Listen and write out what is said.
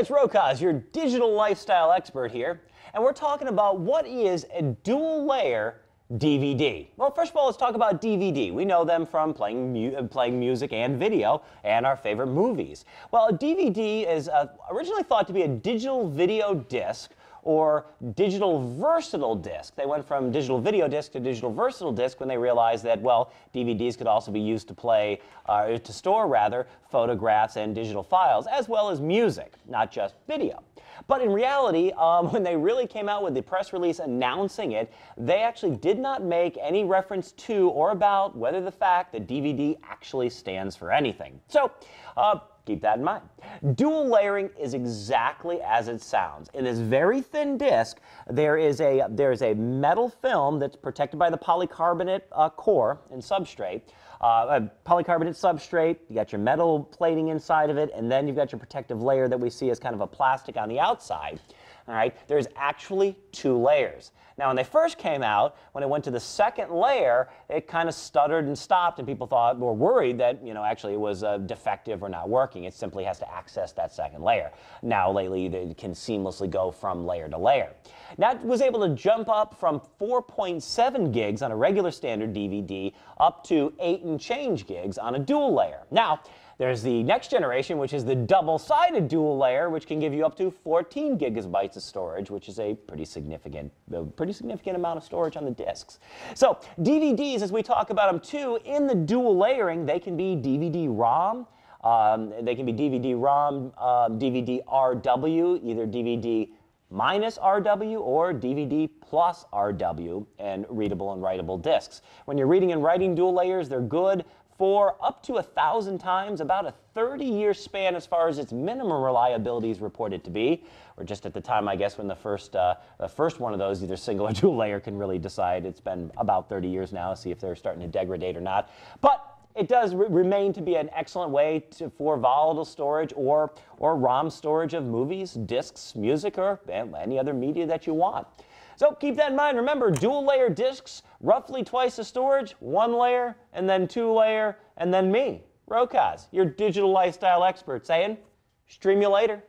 it's Rokosz, your digital lifestyle expert here, and we're talking about what is a dual-layer DVD. Well, first of all, let's talk about DVD. We know them from playing music and video and our favorite movies. Well, a DVD is originally thought to be a digital video disc or digital versatile disc. They went from digital video disc to digital versatile disc when they realized that, well, DVDs could also be used to play, to store, rather, photographs and digital files, as well as music, not just video. But in reality, when they really came out with the press release announcing it, they actually did not make any reference to or about whether the fact that DVD actually stands for anything. So, keep that in mind. Dual layering is exactly as it sounds. In this very thin disc, there is a metal film that's protected by the polycarbonate core and substrate. Polycarbonate substrate, you got your metal plating inside of it, and then you've got your protective layer that we see as kind of a plastic on the outside. All right, there's actually two layers. Now, when they first came out, when it went to the second layer, it kind of stuttered and stopped, and people thought, were worried that, you know, actually it was defective or not working. It simply has to access that second layer. Now, lately, it can seamlessly go from layer to layer. That was able to jump up from 4.7 gigs on a regular standard DVD up to 8 and change gigs on a dual layer. Now, there's the next generation, which is the double-sided dual layer, which can give you up to 14 gigabytes of storage, which is a pretty significant amount of storage on the discs. So DVDs, as we talk about them too, in the dual layering, they can be DVD-ROM, DVD-RW, either DVD-RW or DVD+RW, and readable and writable discs. When you're reading and writing dual layers, they're good for up to 1,000 times, about a 30-year span as far as its minimum reliability is reported to be, or just at the time, I guess, when the first one of those, either single or dual layer, can really decide. It's been about 30 years now, see if they're starting to degrade or not. But it does remain to be an excellent way for volatile storage or ROM storage of movies, discs, music, or any other media that you want. So keep that in mind. Remember, dual layer discs, roughly twice the storage, one layer, and then two layer, and then me, Rokosz, your digital lifestyle expert, saying, stream you later.